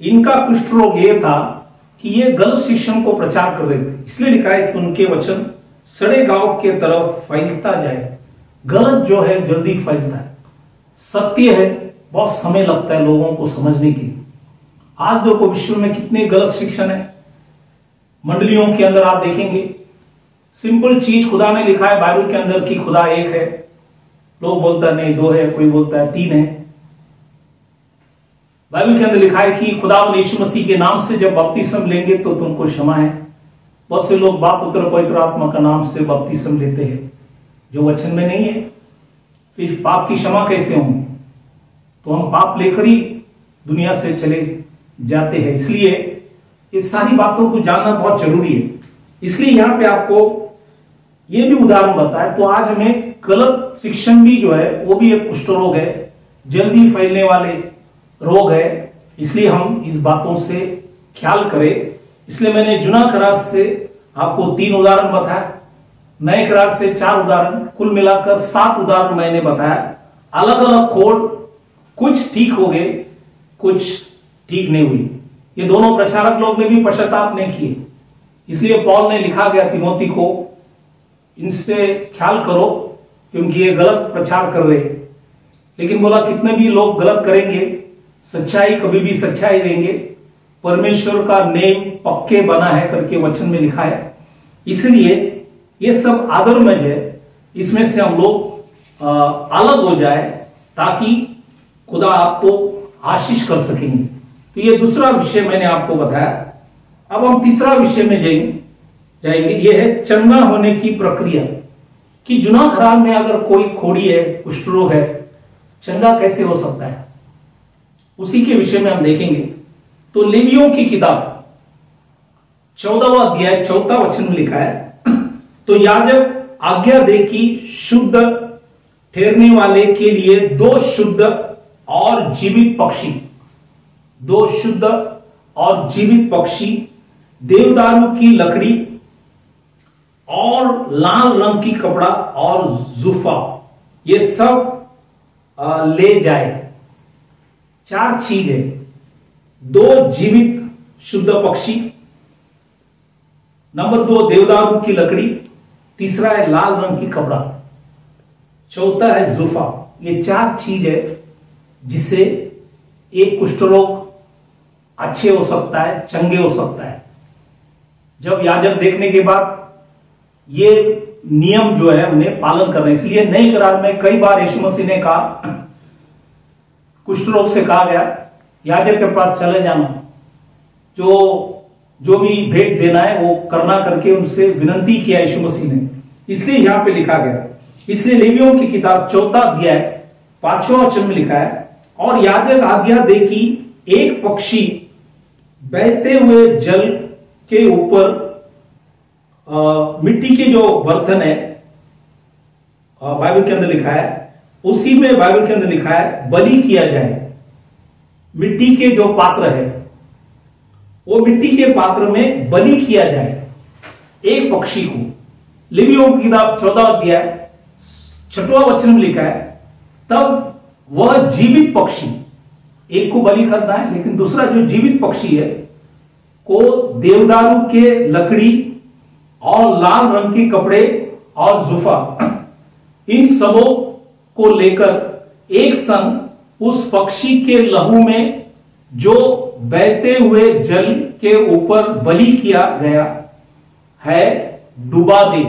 इनका कुष्ठ रोग ये था कि ये गलत शिक्षण को प्रचार कर रहे थे। इसलिए लिखा है कि उनके वचन सड़े गांव के तरफ फैलता जाए। गलत जो है जल्दी फैलता है, सत्य है बहुत समय लगता है लोगों को समझने के लिए। आज देखो विश्व में कितने गलत शिक्षण है, मंडलियों के अंदर आप देखेंगे। सिंपल चीज खुदा ने लिखा है बाइबल के अंदर कि खुदा एक है, लोग बोलता है नहीं दो है, कोई बोलता है तीन है। बाइबल के अंदर लिखा है कि खुदा यीशु मसीह के नाम से जब बपतिस्म लेंगे तो तुमको क्षमा है। बहुत से लोग बाप पुत्र पवित्र आत्मा का नाम से बपतिस्म लेते हैं, जो वचन में नहीं है। फिर पाप की क्षमा कैसे होगी? तो हम पाप लेकर ही दुनिया से चले जाते हैं। इसलिए इस सारी बातों को जानना बहुत जरूरी है। इसलिए यहाँ पे आपको ये भी उदाहरण बताया। तो आज हमें गलत शिक्षण भी जो है वो भी एक कुष्ठ रोग है, जल्दी फैलने वाले रोग है। इसलिए हम इस बातों से ख्याल करें। इसलिए मैंने जुना करार से आपको 3 उदाहरण बताया, नए करार से 4 उदाहरण, कुल मिलाकर 7 उदाहरण मैंने बताया। अलग अलग कोड, कुछ ठीक हो गए कुछ ठीक नहीं हुई। ये दोनों प्रचारक लोग ने भी पश्चाताप नहीं किए। इसलिए पॉल ने लिखा गया तिमोथी को, इनसे ख्याल करो क्योंकि ये गलत प्रचार कर रहे। लेकिन बोला कितने भी लोग गलत करेंगे, सच्चाई कभी भी सच्चाई देंगे। परमेश्वर का नेम पक्के बना है करके वचन में लिखा है। इसलिए ये सब आदरमय है, इसमें से हम लोग अलग हो जाए ताकि खुदा आपको आशीष कर सकेंगे। तो ये दूसरा विषय मैंने आपको बताया। अब हम तीसरा विषय में जाएंगे। ये है चंगा होने की प्रक्रिया। कि जुना खरार में अगर कोई खोड़ी है, कुष्ठ रोग है, चंगा कैसे हो सकता है? उसी के विषय में हम देखेंगे। तो लेवियों की किताब 14वां अध्याय 14 वचन में लिखा है, तो याजक आज्ञा दे कि शुद्ध ठहरने वाले के लिए दो शुद्ध और जीवित पक्षी, दो शुद्ध और जीवित पक्षी, देवदारू की लकड़ी और लाल रंग की कपड़ा और जुफा, ये सब ले जाए। चार चीजें, दो जीवित शुद्ध पक्षी, नंबर दो देवदारू की लकड़ी, तीसरा है लाल रंग की कपड़ा, चौथा है जुफा। ये चार चीज है जिससे एक कुष्ठरोग अच्छे हो सकता है, चंगे हो सकता है। जब याजक देखने के बाद ये नियम जो है उन्हें पालन करना, इसलिए नई करार में कई बार यीशु मसीह ने कहा, कुष्ठरोग से कहा गया याजक के पास चले जाना, जो भी भेंट देना है वो करना, करके उनसे विनती किया यीशु मसीह ने। इसलिए यहां पे लिखा गया, इसलिए लेवियों की किताब 14 अध्याय 5वां वचन में लिखा है, और याजक आज्ञा दे कि एक पक्षी बहते हुए जल के ऊपर मिट्टी के जो बर्तन है, बाइबल के अंदर लिखा है, उसी में बाइबल के अंदर लिखा है बलि किया जाए। मिट्टी के जो पात्र है वो मिट्टी के पात्र में बलि किया जाए एक पक्षी को। लेवियों की किताब 14 अध्याय 6वां वचन में लिखा है, तब वह जीवित पक्षी, एक को बलि करना है लेकिन दूसरा जो जीवित पक्षी है को देवदारू के लकड़ी और लाल रंग के कपड़े और जुफा, इन सबों को लेकर एक संग उस पक्षी के लहू में जो बहते हुए जल के ऊपर बलि किया गया है डुबा दे।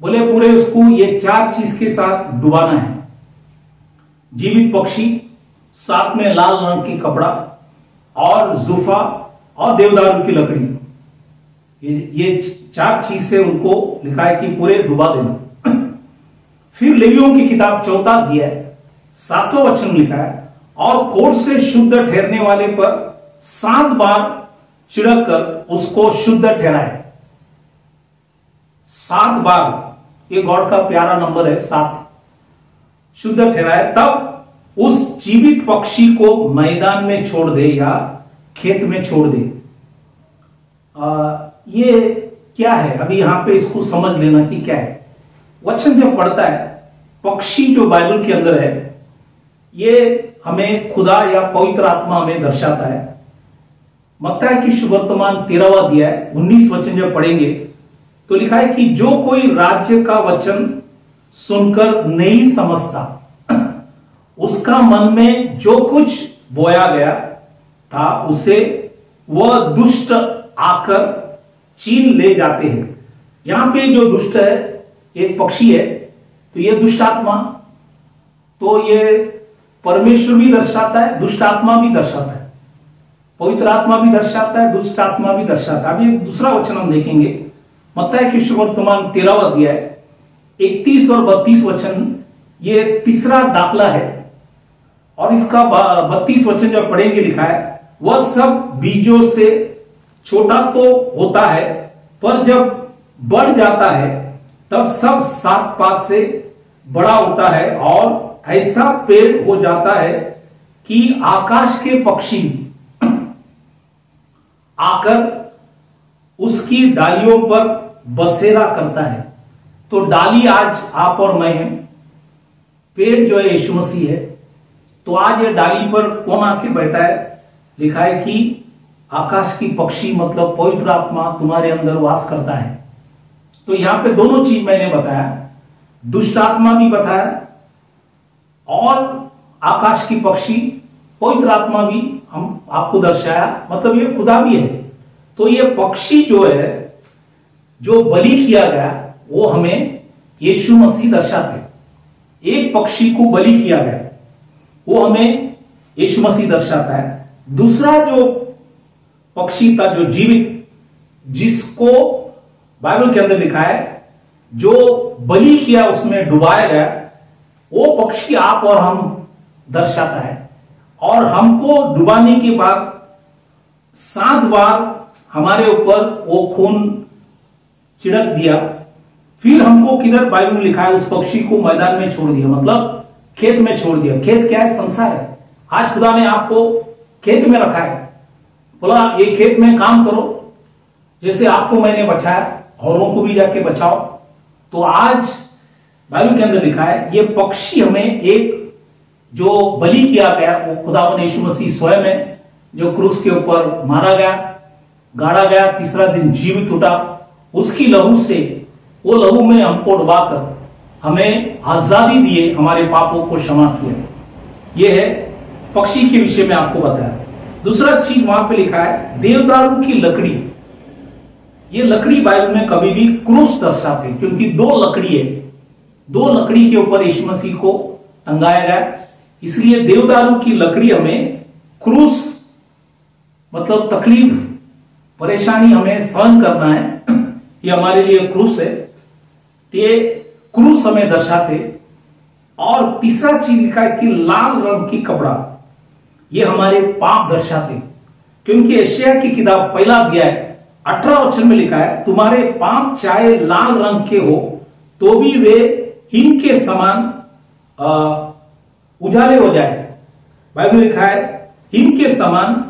बोले पूरे उसको ये चार चीज के साथ डुबाना है, जीवित पक्षी, साथ में लाल रंग की कपड़ा और जुफा और देवदारू की लकड़ी, ये चार चीज से उनको लिखा है कि पूरे डुबा देना। फिर लेवियों की किताब 14 अध्याय 7वां वचन लिखा है, और कोढ़ से शुद्ध ठहरने वाले पर 7 बार छिड़क कर उसको शुद्ध ठहराए। 7 बार, ये गॉड का प्यारा नंबर है 7, शुद्ध ठहराए, तब उस जीवित पक्षी को मैदान में छोड़ दे या खेत में छोड़ दे। ये क्या है, अभी यहां पे इसको समझ लेना कि क्या है। वचन जब पढ़ता है, पक्षी जो बाइबल के अंदर है, ये हमें खुदा या पवित्र आत्मा हमें दर्शाता है। मत्ताई की सुवर्तमान 13वां अध्याय 19 वचन जब पढ़ेंगे तो लिखा है कि जो कोई राज्य का वचन सुनकर नहीं समझता, उसका मन में जो कुछ बोया गया था उसे वह दुष्ट आकर छीन ले जाते हैं। यहां पे जो दुष्ट है एक पक्षी है, तो ये दुष्ट आत्मा, तो ये परमेश्वर भी दर्शाता है, दुष्ट आत्मा भी दर्शाता है, पवित्र आत्मा भी दर्शाता है, दुष्ट आत्मा भी दर्शाता है। अभी दूसरा वचन हम देखेंगे, मत्ताई की सुवर्तमान 13वां अध्याय 31 और 32 वचन, ये तीसरा दाखला है, और इसका 32 वचन जब पढ़ेंगे लिखा है, वह सब बीजों से छोटा तो होता है पर जब बढ़ जाता है तब सब 7 पास से बड़ा होता है और ऐसा पेड़ हो जाता है कि आकाश के पक्षी आकर उसकी डालियों पर बसेरा करता है। तो डाली आज आप और मैं हैं, पेड़ जो है यीशु मसीह है, तो आज ये डाली पर कौन आके बैठा है, लिखा है कि आकाश की पक्षी, मतलब पवित्र आत्मा तुम्हारे अंदर वास करता है। तो यहां पे दोनों चीज मैंने बताया, दुष्ट आत्मा भी बताया और आकाश की पक्षी पवित्र आत्मा भी हम आपको दर्शाया, मतलब ये खुदा भी है। तो ये पक्षी जो है जो बलि किया गया वो हमें यीशु मसीह दर्शाते, एक पक्षी को बलि किया गया वो हमें यीशु मसीह दर्शाता है। दूसरा जो पक्षी था जो जीवित, जिसको बाइबल के अंदर लिखा है जो बलि किया उसमें डुबाया गया, वो पक्षी आप और हम दर्शाता है। और हमको डुबाने के बाद 7 बार हमारे ऊपर वो खून छिड़क दिया, फिर हमको किधर बाइबल में लिखा है उस पक्षी को मैदान में छोड़ दिया, मतलब खेत में छोड़ दिया। खेत क्या है? संसार है। आज खुदा ने आपको खेत में रखा है, बोला ये खेत में काम करो, जैसे आपको मैंने बचाया औरों को भी जाके बचाओ। तो आज बाइबल के अंदर लिखा है ये पक्षी हमें एक जो बलि किया गया वो खुदावन यीशु मसीह स्वयं है, जो क्रूस के ऊपर मारा गया, गाड़ा गया, तीसरा दिन जीवित उठा, उसकी लहू से, वो लहू में हमको डुबाकर हमें आजादी दिए, हमारे पापों को क्षमा किया। ये है पक्षी के विषय में आपको बताया। दूसरा चीज वहां पे लिखा है देवदारू की लकड़ी। ये लकड़ी बाइबल में कभी भी क्रूस दर्शाते, क्योंकि 2 लकड़ी है, 2 लकड़ी के ऊपर यीशु मसीह को टंगाया गया, इसलिए देवदारू की लकड़ी हमें क्रूस मतलब तकलीफ परेशानी हमें सहन करना है, ये हमारे लिए क्रूस है, ये क्रूस हमें दर्शाते। और तीसरा चीज लिखा है कि लाल रंग की कपड़ा, ये हमारे पाप दर्शाते, क्योंकि यशायाह की किताब पहला अध्याय 18 वचन में लिखा है तुम्हारे पाप चाहे लाल रंग के हो तो भी वे हिम के समान उजाले हो जाए, बाइबल लिखा है हिम के समान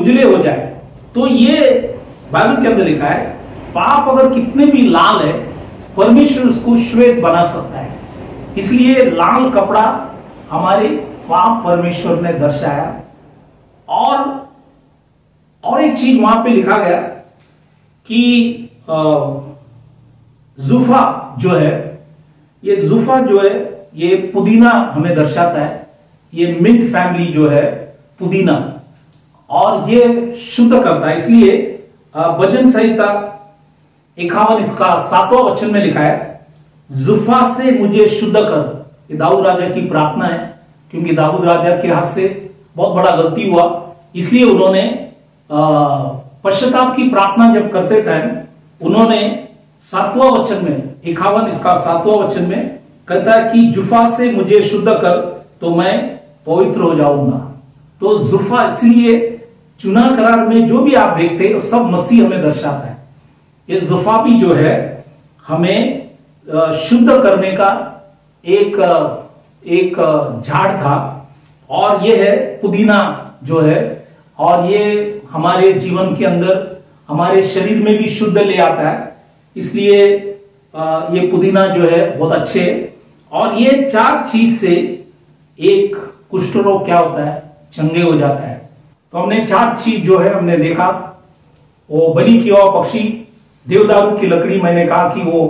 उजले हो जाए। तो ये बाइबल के अंदर लिखा है पाप अगर कितने भी लाल है परमेश्वर उसको श्वेत बना सकता है, इसलिए लाल कपड़ा हमारे पाप परमेश्वर ने दर्शाया। और एक चीज वहां पे लिखा गया कि जुफा जो है, ये जुफा जो है ये पुदीना हमें दर्शाता है, ये मिंट फैमिली जो है पुदीना, और ये शुद्ध करता है, इसलिए वचन संहिता 51 इसका 7वां वचन में लिखा है जुफा से मुझे शुद्ध कर। ये दाऊद राजा की प्रार्थना है, क्योंकि दाऊद राजा के हाथ से बहुत बड़ा गलती हुआ, इसलिए उन्होंने पश्चाताप की प्रार्थना जब करते टाइम उन्होंने 7वां वचन में 51 इसका 7वां वचन में कहता है कि जुफा से मुझे शुद्ध कर तो मैं पवित्र हो जाऊंगा। तो जुफा, इसलिए चुना करार में जो भी आप देखते हैं सब मसीह हमें दर्शाता है। ये जुफा भी जो है हमें शुद्ध करने का एक झाड़ था, और ये है पुदीना जो है, और ये हमारे जीवन के अंदर हमारे शरीर में भी शुद्ध ले आता है, इसलिए ये पुदीना जो है बहुत अच्छे है। और ये 4 चीज से एक कुष्ठ रोग क्या होता है, चंगे हो जाता है। तो हमने 4 चीज जो है हमने देखा, वो बलि किया हुआ पक्षी, देवदारू की लकड़ी मैंने कहा कि वो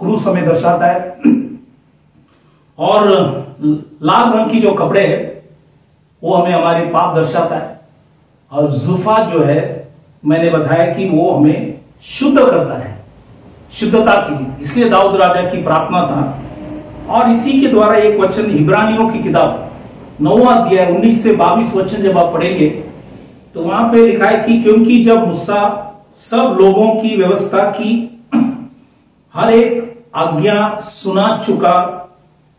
क्रूस हमें दर्शाता है, और लाल रंग की जो कपड़े हैं वो हमें हमारे पाप दर्शाता है, और जुफा जो है मैंने बताया कि वो हमें शुद्ध करता है, शुद्धता के लिए, इसलिए दाऊद राजा की प्रार्थना था। और इसी के द्वारा एक वचन इब्रानियों की किताब 9वां अध्याय 19 से 22 वचन जब आप पढ़ेंगे तो वहां पे लिखा है कि क्योंकि जब मूसा सब लोगों की व्यवस्था की हर एक आज्ञा सुना चुका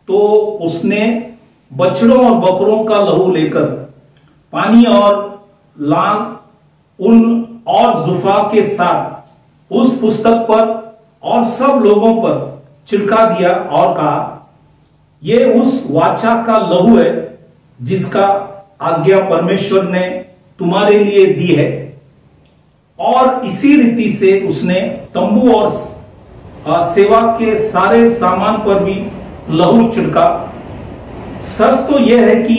तो उसने बछड़ों और बकरों का लहू लेकर पानी और लाल उन और जुफा के साथ उस पुस्तक पर और सब लोगों पर छिड़का दिया और कहा यह उस वाचा का लहू है जिसका आज्ञा परमेश्वर ने तुम्हारे लिए दी है। और इसी रीति से उसने तंबू और सेवा के सारे सामान पर भी लहू छिड़का। सच तो यह है कि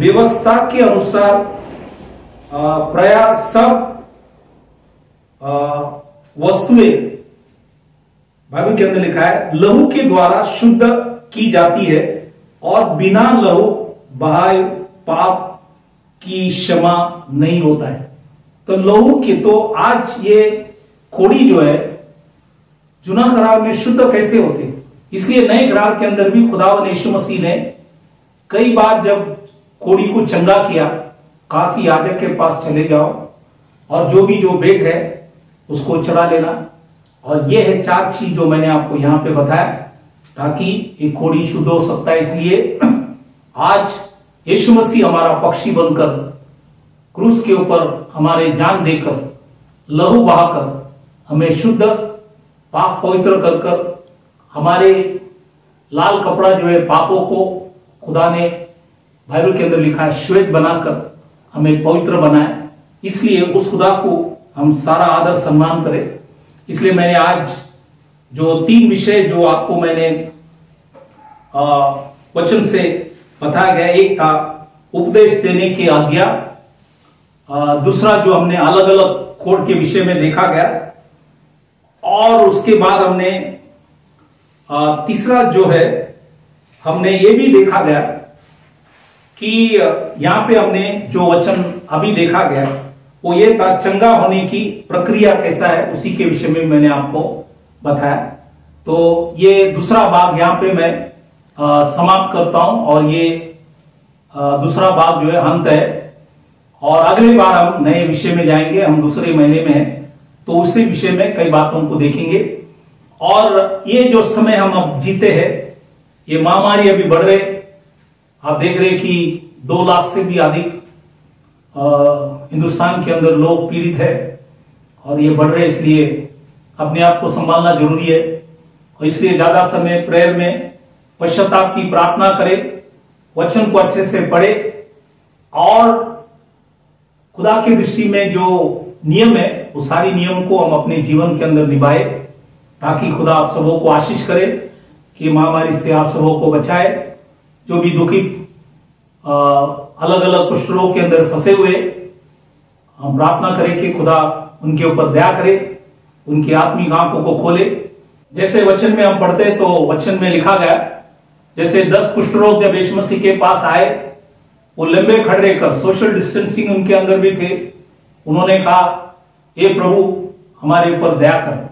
व्यवस्था के अनुसार प्रयास सब वस्तुएं बाइबल के अंदर लिखा है लहू के द्वारा शुद्ध की जाती है, और बिना लहू बहाए पाप की क्षमा नहीं होता है। तो लहू के, तो आज ये कोड़ी जो है जुना करार में शुद्ध कैसे होते, इसलिए नए करार के अंदर भी खुदावन यीशु मसीह ने कई बार जब कोड़ी को चंगा किया कहा कि याजक के पास चले जाओ और जो भी जो बेट है उसको चढ़ा लेना। और ये है 4 चीज जो मैंने आपको यहां पे बताया ताकि एक कोढ़ी शुद्ध हो सकता है। इसलिए आज यीशु मसीह हमारा पक्षी बनकर क्रूस के ऊपर हमारे जान देकर लहू बहाकर हमें शुद्ध पाप पवित्र कर कर हमारे लाल कपड़ा जो है पापों को खुदा ने बाइबल के अंदर लिखा है श्वेत बनाकर हमें पवित्र बनाए। इसलिए उस खुदा को हम सारा आदर सम्मान करें। इसलिए मैंने आज जो तीन विषय जो आपको मैंने वचन से बताया गया, एक था उपदेश देने की आज्ञा, दूसरा जो हमने अलग अलग कोड के विषय में देखा गया, और उसके बाद हमने तीसरा जो है हमने ये भी देखा गया कि यहां पे हमने जो वचन अभी देखा गया वो ये था चंगा होने की प्रक्रिया कैसा है, उसी के विषय में मैंने आपको बताया। तो ये दूसरा भाग यहां पे मैं समाप्त करता हूं और ये दूसरा भाग जो है अंत है, और अगले बार हम नए विषय में जाएंगे। हम दूसरे महीने में हैं तो उसी विषय में कई बातों को देखेंगे। और ये जो समय हम अब जीते हैं, ये महामारी अभी बढ़ रहे, आप देख रहे कि 2 लाख से भी अधिक हिंदुस्तान के अंदर लोग पीड़ित है और ये बढ़ रहे, इसलिए अपने आप को संभालना जरूरी है। और इसलिए ज्यादा समय प्रेयर में पश्चाताप की प्रार्थना करें, वचन को अच्छे से पढ़े, और खुदा की दृष्टि में जो नियम है वो सारी नियम को हम अपने जीवन के अंदर निभाए, ताकि खुदा आप सबों को आशीष करे कि महामारी से आप सबों को बचाए। जो भी दुखी अलग अलग कुष्ठरोग के अंदर फंसे हुए, हम प्रार्थना करें कि खुदा उनके ऊपर दया करे, उनकी आत्मिक आंखों को खोले। जैसे वचन में हम पढ़ते तो वचन में लिखा गया, जैसे 10 कुष्ठरोग जब यीशु मसीह के पास आए, वो लंबे खड़े कर, सोशल डिस्टेंसिंग उनके अंदर भी थे, उन्होंने कहा हे प्रभु हमारे ऊपर दया कर।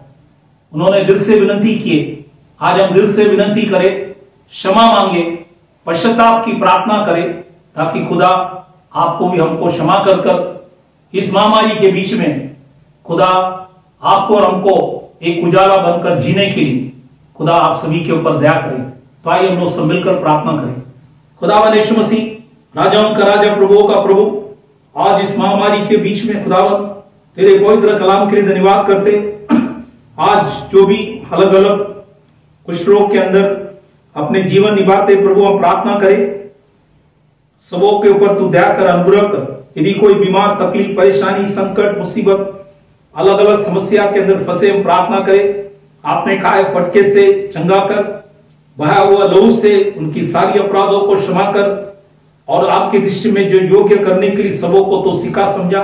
उन्होंने दिल से विनती किए। आज हम दिल से विनती करें, क्षमा मांगे, पश्चाताप की प्रार्थना करें, ताकि खुदा आपको भी हमको क्षमा कर कर इस महामारी के बीच में खुदा आपको और हमको एक उजाला बनकर जीने के लिए खुदा आप सभी के ऊपर दया करें। तो आइए हम लोग सब मिलकर प्रार्थना करें। खुदावन यीशु मसीह, राजाओं का राजा, प्रभुओं का प्रभु, आज इस महामारी के बीच में खुदावन तेरे पवित्र कलाम के लिए धन्यवाद करते। आज जो भी अलग अलग कुष्ठ रोग के अंदर अपने जीवन निभाते प्रभु, हम प्रार्थना करें सबों के ऊपर तू दया कर, अनुग्रह कर। यदि कोई बीमार, तकलीफ, परेशानी, संकट, मुसीबत, अलग अलग समस्या के अंदर फंसे, हम प्रार्थना करें आपने कहा है फटके से चंगा कर, बहा हुआ लहू से उनकी सारी अपराधों को क्षमा कर, और आपकी दृष्टि में जो योग्य करने के लिए सबों को तो सिखा समझा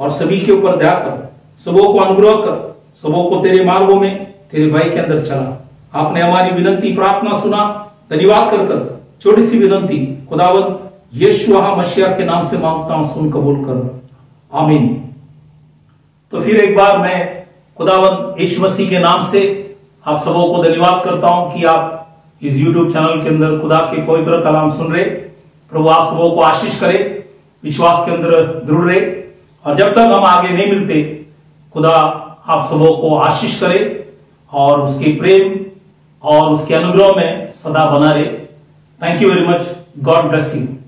और सभी के ऊपर दया कर, सबों को अनुग्रह कर, सबों को तेरे मार्गों में तेरे भाई के अंदर चला। आपने हमारी विनती प्रार्थना सुना, धन्यवाद कर कर छोटी सी विनती खुदावन यीशुआ मसीह के नाम से मांगता हूं, सुन कबूल कर, आमीन। तो फिर एक बार मैं खुदावन यीशु मसीह के नाम से आप सबों को धन्यवाद करता हूं कि आप इस YouTube चैनल के अंदर खुदा के पवित्र कलाम सुन रहे। प्रभु आप सबों को आशीष करे, विश्वास के अंदर दृढ़ रहे, और जब तक हम आगे नहीं मिलते खुदा आप सबों को आशीष करे और उसके प्रेम और उसके अनुग्रह में सदा बना रहे। Thank you very much. God bless you.